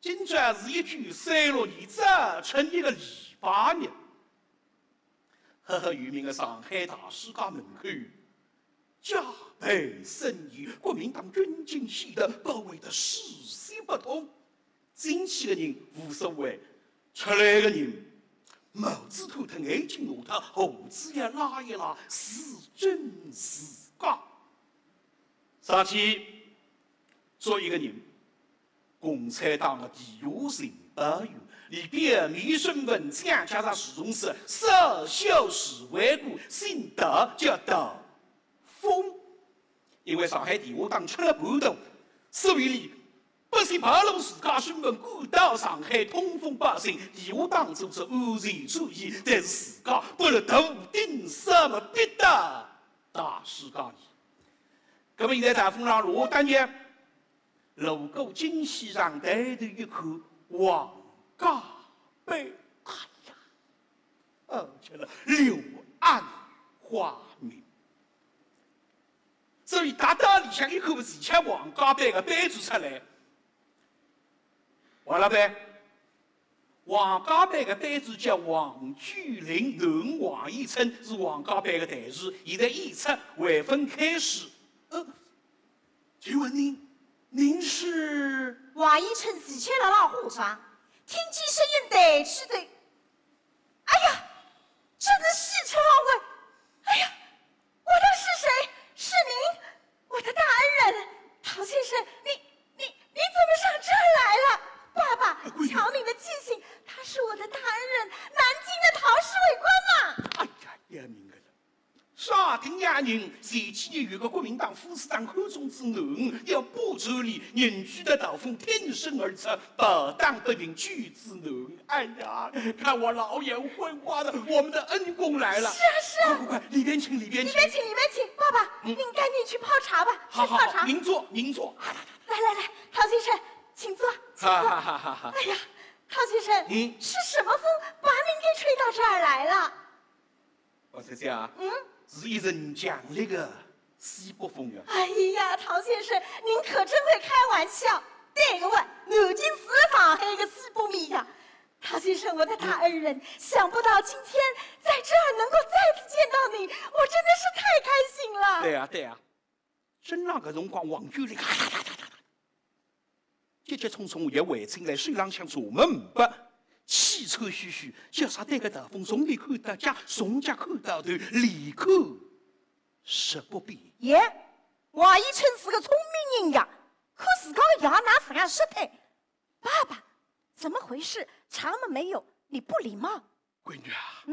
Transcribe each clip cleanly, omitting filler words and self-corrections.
竟然是一具散落一整成一个篱笆肉。赫赫有名的上海大世界门口，加倍森严，国民党军警显得包围得视线不通。进去的人无所谓，出来的人帽子头脱，眼睛下脱，胡子一拉，是真是假。上去做一个人。 共产党的地下情报员，里边民生文章加上徐同志，首秀徐惠顾，姓窦叫窦峰，因为上海地下党吃了盘道，所以里百姓爬拢自家身份，赶到上海通风百姓。地下党组织安全主义，但是自家搬了头顶什么逼的大世界里。那么现在大风浪落下去。 路过金溪上，抬头一看，王家碑，哎呀，去了柳暗花明。所以大道里向一看，是前王家碑的碑注出来。王老板，王家碑的碑注叫王居林，南王义村是王家碑的台柱，现在演出还分开始。请问您是王义村自前的老和尚，听见声音抬起头，哎呀，真的喜出望外！哎呀，我的是谁？是您，我的大恩人，陶先生，你怎么上这儿来了？爸爸，瞧你的记性，他是我的大恩人，南京的陶市委官嘛。哎呀，明白了。 沙丁洋人前几年有个国民党副市长潘仲之囡恩要报仇哩，邻居的道风挺身而出，保党不平，拒之囡恩。哎呀，看我老眼昏花的，我们的恩公来了。是啊，快，里边请。爸爸，您赶紧去泡茶吧。好好好，您坐。来，陶先生，请坐。好。哎呀，陶先生，是什么风把您给吹到这儿来了？我在这啊。是一阵强烈的西北风呀！哎呀，陶先生，您可真会开玩笑。对个问，南京是上海的西北面呀！陶先生，我的大恩人，想不到今天在这儿能够再次见到你，我真的是太开心了。对呀，真让搿辰光王居林急匆匆也回村来，手浪向茶门不。 气喘吁吁，叫啥对个大风从里看到家，从家看到头，里看十不变。耶，王一春是个聪明人呀，可自家的牙拿自家舌头。爸爸，怎么回事？茶么没有，你不礼貌。闺女啊，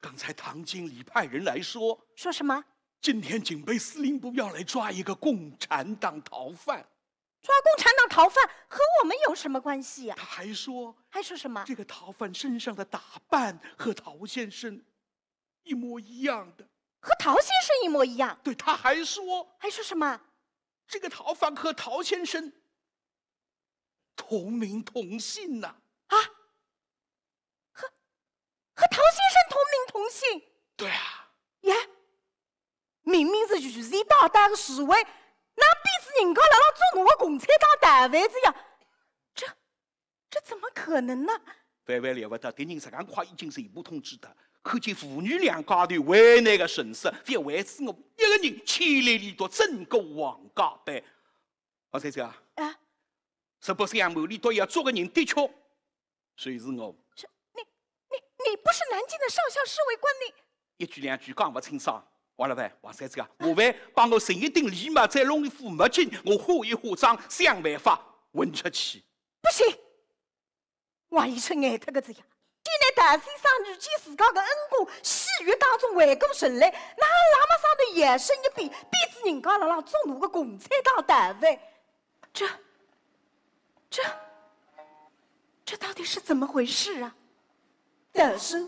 刚才唐经理派人来说什么？今天警备司令部要来抓一个共产党逃犯。 抓共产党逃犯和我们有什么关系呀？他还说什么？这个逃犯身上的打扮和陶先生一模一样的，和陶先生一模一样。对，他还说什么？这个逃犯和陶先生同名同姓呐！啊，和陶先生同名同姓？对啊。呀，明明是全县到达的示威。 那逼是人家辣辣做我的共产党台湾子呀，这怎么可能呢？万万料不得，敌人这样快已经全部通知的。看见父女俩家头为难的神色，别为此我一个人千里迢迢整个王家班。王先生啊，直播间满里都要做个人的确，谁是我？是你不是南京的上校市委官，你一句两句讲不清爽。 王老板，王三子啊，麻烦帮我寻一顶礼帽，再弄一副墨镜，我化一化妆，想办法混出去。不行，王一春爱他个子呀！既然大先生遇见自家的恩公，喜悦当中回过神来，那喇嘛上头眼神一变，便知人家辣辣中路的共产党单位。这到底是怎么回事啊？但是。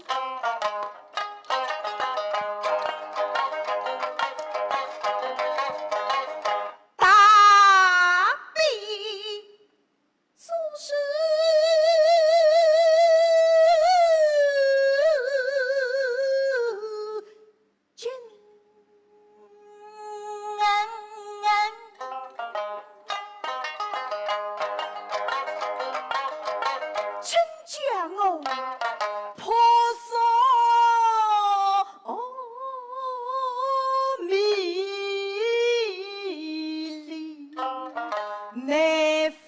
没分。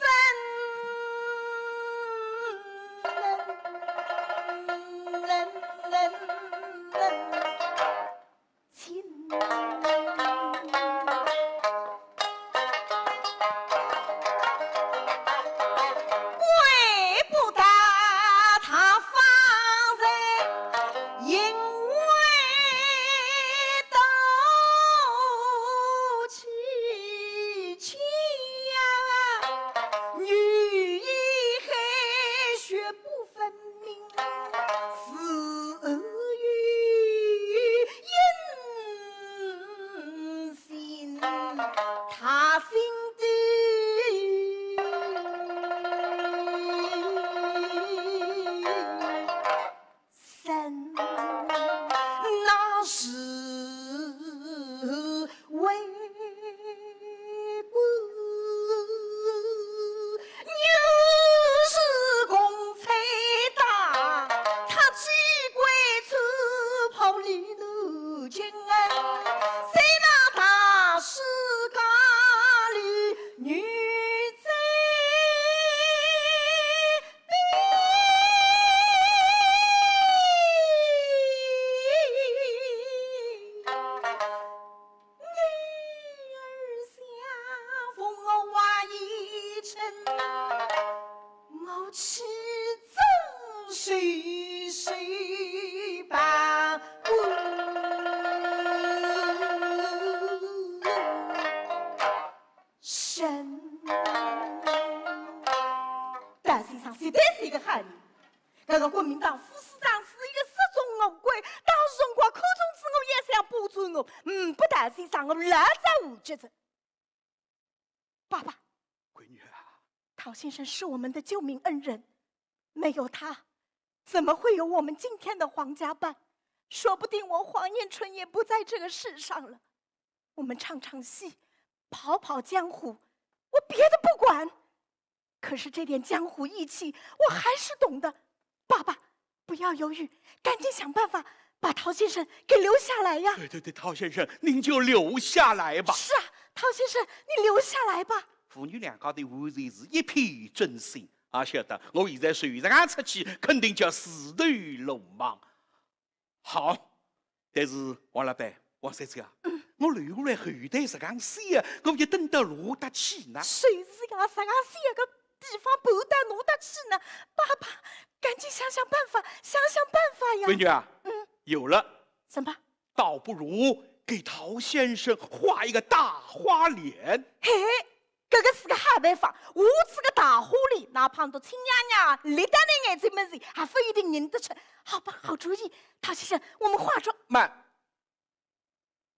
先生是我们的救命恩人，没有他，怎么会有我们今天的黄家班？说不定我黄燕春也不在这个世上了。我们唱唱戏，跑跑江湖，我别的不管，可是这点江湖义气，我还是懂的。爸爸，不要犹豫，赶紧想办法把陶先生给留下来呀！对对对，陶先生，您就留下来吧。是啊，陶先生，你留下来吧。 父女两家头完全是一片真心，啊，晓得？我现在随着俺出去，肯定叫势头鲁莽。好，但是王老板、王三姐啊，我留下来后头石岗山啊，我要等到哪搭去呢？谁是呀？石岗山个地方盘到哪搭去呢？爸爸，赶紧想想办法，想想办法呀！闺女啊，有了。怎么？倒不如给陶先生画一个大花脸。嘿。 这个是个好办法，我这个大花脸，哪怕到亲娘娘立在你眼前面前，还不一定认得出。好吧，好主意，陶先生，我们化妆。慢，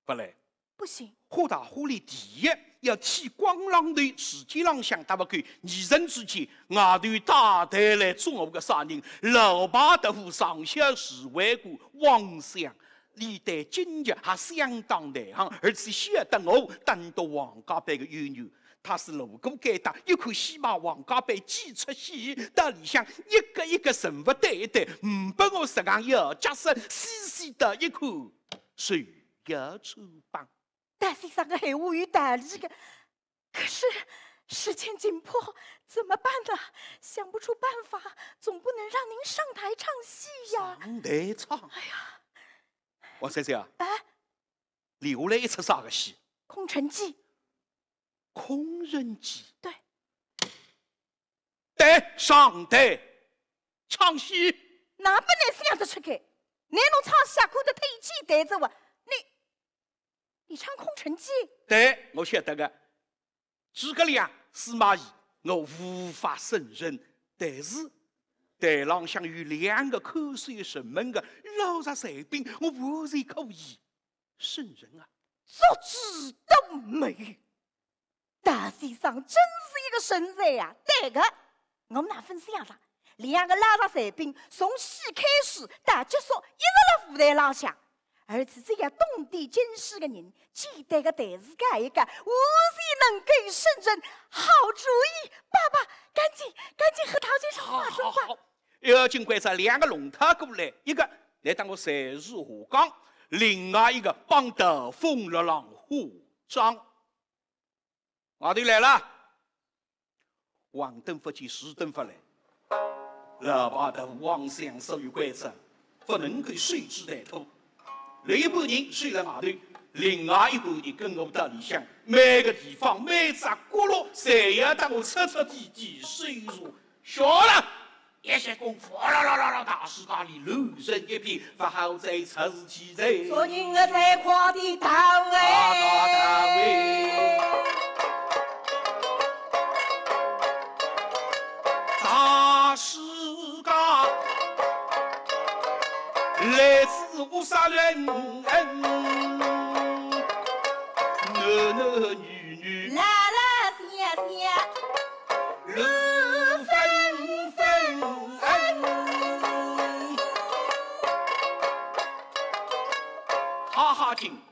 不来。不行。画大花脸，第一要剃光浪头，时间浪相打不够。二人之间，外头大谈来捉我个啥人，老爸的户上下是外国妄想。 历代经济还相当难行，而且晓得我等到王家班的冤冤，他是如果该当，一看先把王家班挤出去，到里向一个一个人物对一对，唔把我石岗要加深，细细的一看，谁要出帮？大先生的闲话有道理的，可是时间紧迫，怎么办呢？想不出办法，总不能让您上台唱戏呀！上台唱，哎呀！ 王三姐啊，哎，留下来一出啥个戏？空城计。空城计。对。对，上对，唱戏。哪本来是样子出去？难侬唱戏看得他一起对着我，你唱空城计？对，我晓得个。诸葛亮、司马懿，我无法胜任，但是。 台浪向有两个口水生猛的老杂才兵，我完全可以胜任啊！足智多谋，大先生真是一个神才呀！对个，我们哪分这样啦？两个老杂才兵从戏开始到结束，一直辣舞台浪向，而且这样动地惊心的人，简单的台词改一改，完全能够胜任。好主意，爸爸，赶紧和陶先生化妆吧。 要尽快找两个龙头过来，一个来当我暂时下岗，另外一个帮头风六郎化妆。外头来了，王等福建徐等福来，老百姓妄想属于官场，不能够随之抬头。有一半人睡在外头，另外一半人跟我到里向，每个地方每只角落，侪要当我彻彻底底深入。晓得一些功夫，啦啦啦啦，大世界里乱成一片，不好再出事体在。做人的再快点到位。大世界来自无啥人，男男女女，拉拉些些。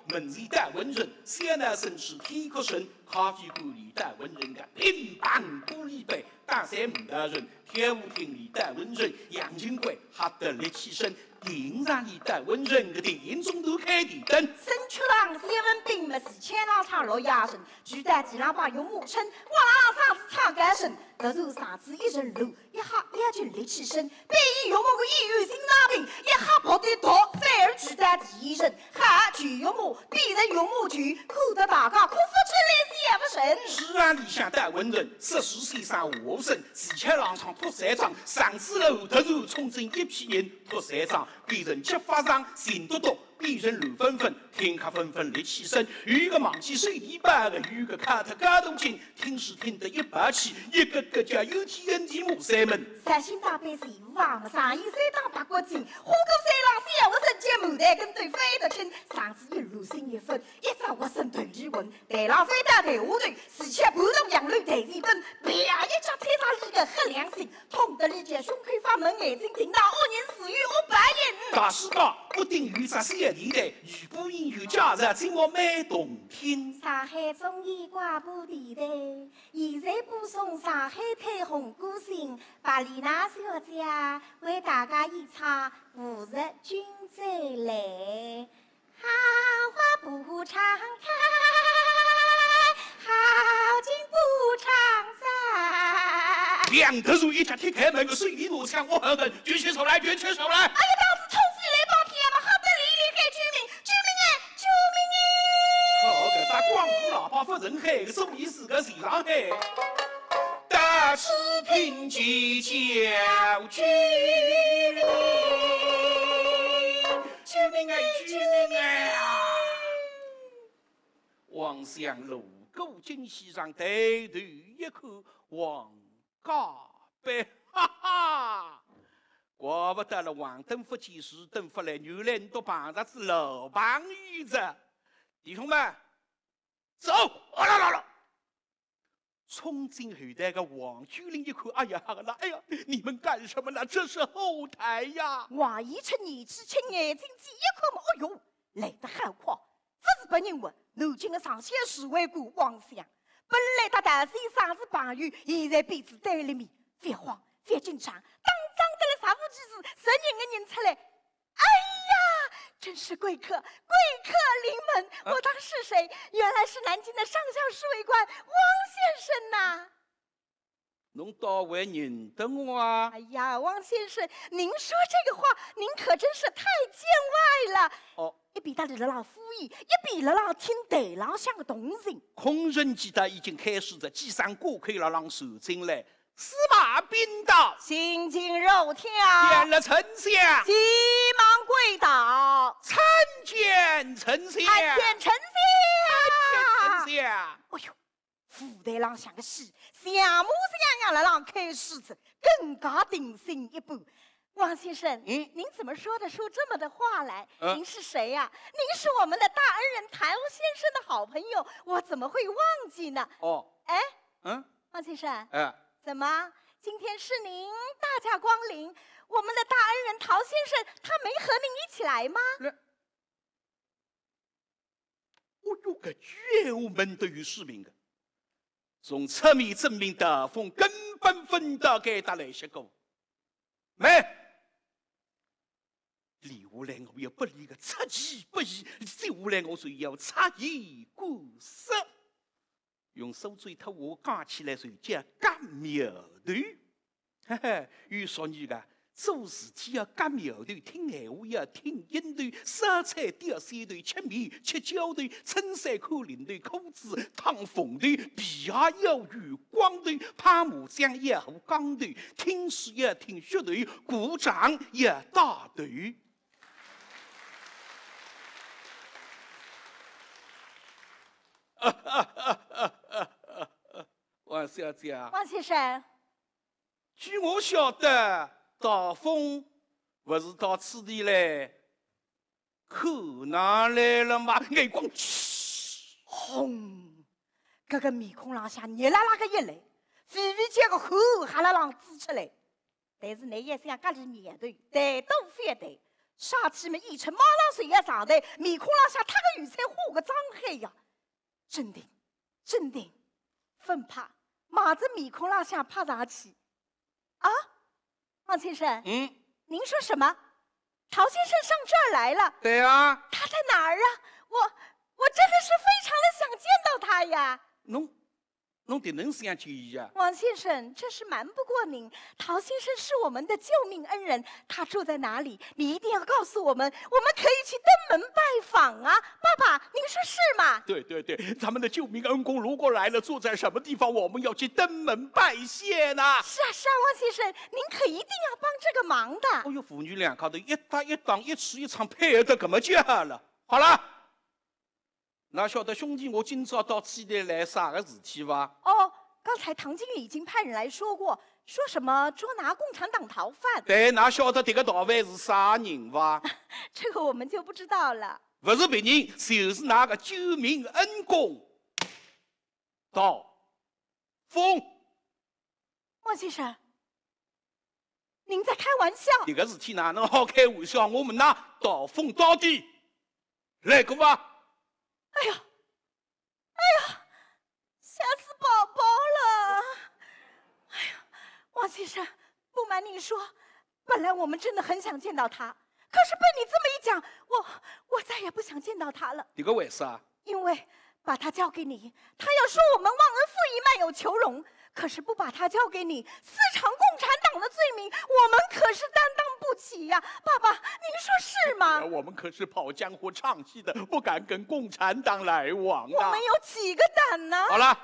门前带文人，山南城区天国城，咖啡馆里带文人的乒乓玻璃杯，大山五大人，跳舞厅里带文人，杨金贵吓得立起身，电影上里带文人的电影中头开电灯，身躯上三文冰么是千浪唱落鸭声，巨蛋几浪把有木称，哇上次唱干声，得手嗓子一阵漏，一哈也就立起身，被伊用我个医院心脏病，一哈跑得逃，反而巨蛋第一人，哈全用我。 变成用武具，哭得大家哭不出来，也不成。市场里向戴文人，10先生武生，前腔浪唱脱三张，上次楼突然冲进一批人脱三张，变成结发上，钱多多。 变成乱纷纷，听客纷纷立起身，有个忘记睡泥巴的，有个卡特加动情，听是听得一把气，一个个叫 UTNT 马三门。三星大杯是五王，上衣三当八角巾，花果三郎三我身接满台跟对飞得轻，上次一路心一分，一只我身团圆魂，台浪飞得台下团，四七盘龙杨柳台前奔，啪一脚推上一个黑良心，痛得李杰胸口发闷，眼睛盯到恶人死于我白眼。大师哥，我顶有啥事？ 年代，余部英雄家人真我蛮动听。上海中医广播电台现在播送上海滩红歌星白丽娜小姐为大家演唱《五日君再来》，好花不常开，好景不常在。两头如一脚踢开门，我睡衣我枪我狠狠，举起手来，举起手来。哎呀，当时冲死来帮天嘛，好得力。 光顾喇叭不人黑，手艺是个谁上黑？大师听见叫居民，居民哎，居民哎啊！望向路过金溪上，抬头一看王家班，哈哈！怪不得了，王登福见徐登福来，原来你到碰着是老朋友子，弟兄们。 走！啊啦啦啦！冲进后台的王居林一看，哎呀啦，哎呀，你们干什么呢？这是后台呀！王姨吃年纪吃眼睛尖，一看嘛，哎呦，来得很快，不是别人物，南京的上县市委官王相，本来他大先生是朋友，现在被子对立面，别慌，别紧张，当张得了啥物件事，人认个认出来，哎。 真是贵客，贵客临门！我当是谁？原来是南京的上校侍卫官汪先生呐！侬倒会认得我啊？哎呀，汪先生，您说这个话，您可真是太见外了！哦，一边搭辣辣敷衍，一边辣辣听台浪向的动静。空人记得已经开始在机上过客了，让手进来。 司马宾道，心惊肉跳；见了丞相，急忙跪倒；参见丞相，参见丞相，参见丞相。哎呦，舞台浪向个戏，像模像样了，让开始子更加定心一步。王先生，您怎么说得出这么的话来？您是谁呀？您是我们的大恩人谭先生的好朋友，我怎么会忘记呢？哦，哎，王先生，哎。 怎么？今天是您大驾光临，我们的大恩人陶先生他没和您一起来吗？我有个觉悟，门都有使命的，从侧面证明大风根本分到该搭来些个。没，接下来我要不离个出其不意，接下来我就要察言观色。用手指头我夹起来就叫夹苗头，哈哈！有说你个做事体要夹苗头，听闲话要听音头，烧菜吊山头，吃面吃饺头，春山看林头，苦子烫风头，皮鞋要有光头，拍麻将要和刚头，听书要听学头，鼓掌要打头。 王小姐啊，王先生，据我晓得，大风不是到此地来，可哪来了嘛？眼光轰，这个面孔浪向热辣辣的一来，肥肥姐个口哈啦浪支出来，但是你也像家里面对，抬头翻对，杀气么一出，马上就要上台，面孔浪向他个油菜花个张海呀！ 镇定，镇定，分怕，马子面孔浪向怕啥去？啊，王先生，您说什么？陶先生上这儿来了？对啊。他在哪儿啊？我真的是非常的想见到他呀。侬得能想见伊呀？王先生，这是瞒不过您。陶先生是我们的救命恩人，他住在哪里？你一定要告诉我们，我们可以去登门拜访啊！爸爸，您说是吗？对对对，咱们的救命恩公如果来了，住在什么地方，我们要去登门拜谢呢？是啊是啊，王先生，您可一定要帮这个忙的。哎呦，父女两靠头一搭一挡，一吃一唱，配合得搿么就好了。好了。 哪晓得兄弟，我今朝到此地来啥个事体哇？哦，刚才唐经理已经派人来说过，说什么捉拿共产党逃犯。对，哪晓得这个逃犯是啥人哇？这个我们就不知道了。不是别人，就是那个救命恩公，道风。王先生，您在开玩笑？这个事体哪能好开玩笑？我们呐，道风到底来过哇？ 哎呀，哎呀，吓死宝宝了！哎呀，王先生，不瞒你说，本来我们真的很想见到他，可是被你这么一讲，我再也不想见到他了。你个为啥？因为把他交给你，他要说我们忘恩负义、卖友求荣；可是不把他交给你，私藏共产党的罪名，我们可是担当。 不起呀，爸爸，您说是吗？我们可是跑江湖唱戏的，不敢跟共产党来往啊！我们有几个胆呢？好了，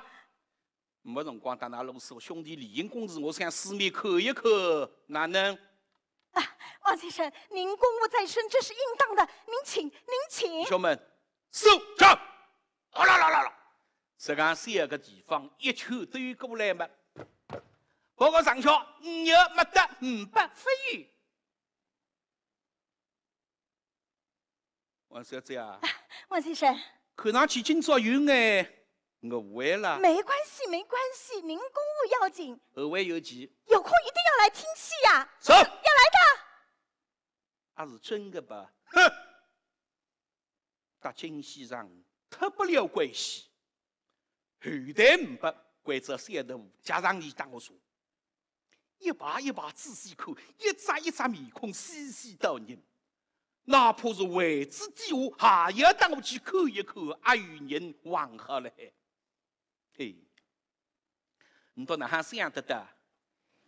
没辰光打那啰嗦，兄弟理应公事，我想四面看一看，哪能？啊，王先生，您公务在身，这是应当的，您请，您请。兄们，收场！好啦啦啦啦，这个三个地方一球堆过来嘛，报告上校，牛没得，五百富裕。 王小姐啊，王先生，看上去今朝有眼误会了。没关系，没关系，您公务要紧。后会有期，有空一定要来听戏呀、啊。走，要来的。啊，是真的吧？哼，搭金先生脱不了关系。后台五百，关着三头，加上你当我说，一排一排仔细看，一只一只面孔细细到人。 哪怕是位置低下，也要带我去看一看，阿与人往好了。嘿，你到哪哈想得的？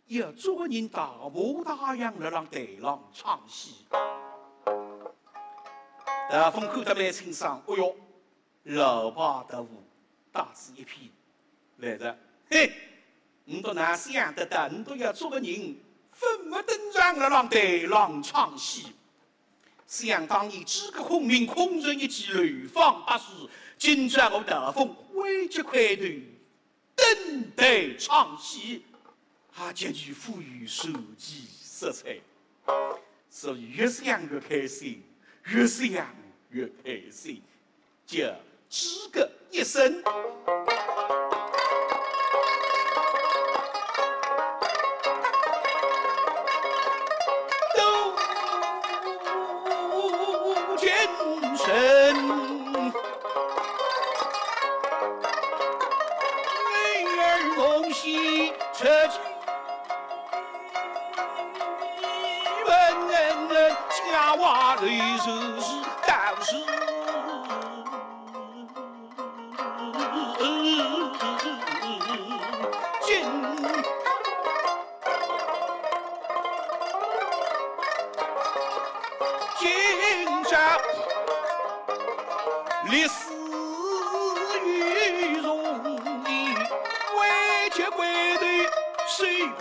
有中国人大模大样在让台上唱戏，大风看得蛮清爽。哎呦，老爸的舞，大字一片，来着。嘿，你到哪想得的？你到有中国人分不登场在让台上唱戏。 想当年，几个昆明空城一记，流芳百世。今朝我大风挥起快头，登台唱戏，还极具富裕手机色彩，所以越想越开心，越想越开心，叫几个一声。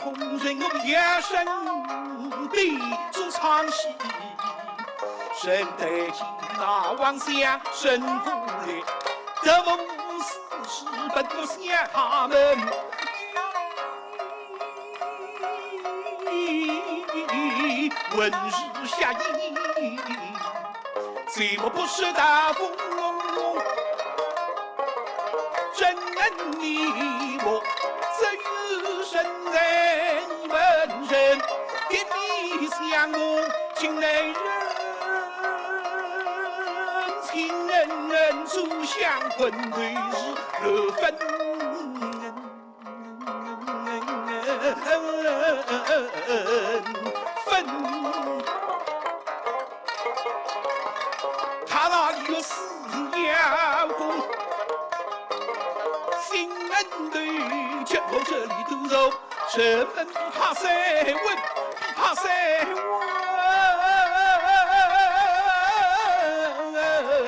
同人我们一生必做唱戏，身得金大王相，身不累，得梦死不过想他们。文日下雨，怎么不是大风？真恩你我。 只有圣人文人，点滴相共，敬内人，情人主相困对日而分。他那里有四样功，情人对。 我这里都走，人们怕三问，怕三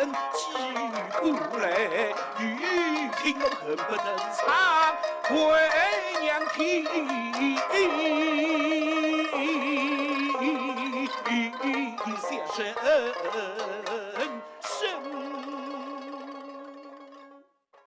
问，起不来，雨听我恨不得唱回娘听，一些声。